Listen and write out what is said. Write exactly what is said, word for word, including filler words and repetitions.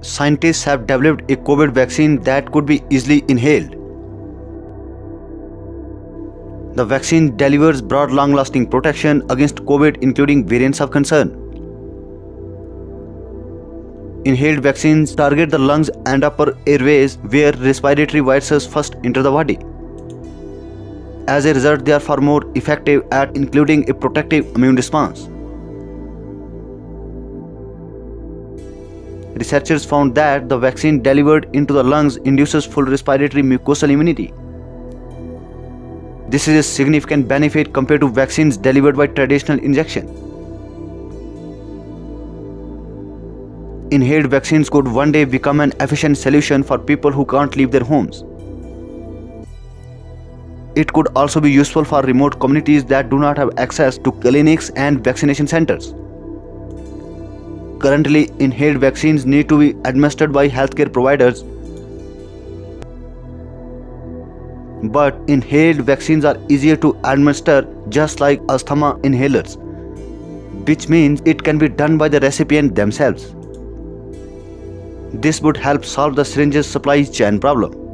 scientists have developed a COVID vaccine that could be easily inhaled. The vaccine delivers broad, long-lasting protection against COVID, including variants of concern. Inhaled vaccines target the lungs and upper airways, where respiratory viruses first enter the body. As a result, they are far more effective at including a protective immune response. Researchers found that the vaccine delivered into the lungs induces full respiratory mucosal immunity. This is a significant benefit compared to vaccines delivered by traditional injection. Inhaled vaccines could one day become an efficient solution for people who can't leave their homes. It could also be useful for remote communities that do not have access to clinics and vaccination centers. Currently, inhaled vaccines need to be administered by healthcare providers, but inhaled vaccines are easier to administer, just like asthma inhalers, which means it can be done by the recipient themselves. This would help solve the syringes supply chain problem.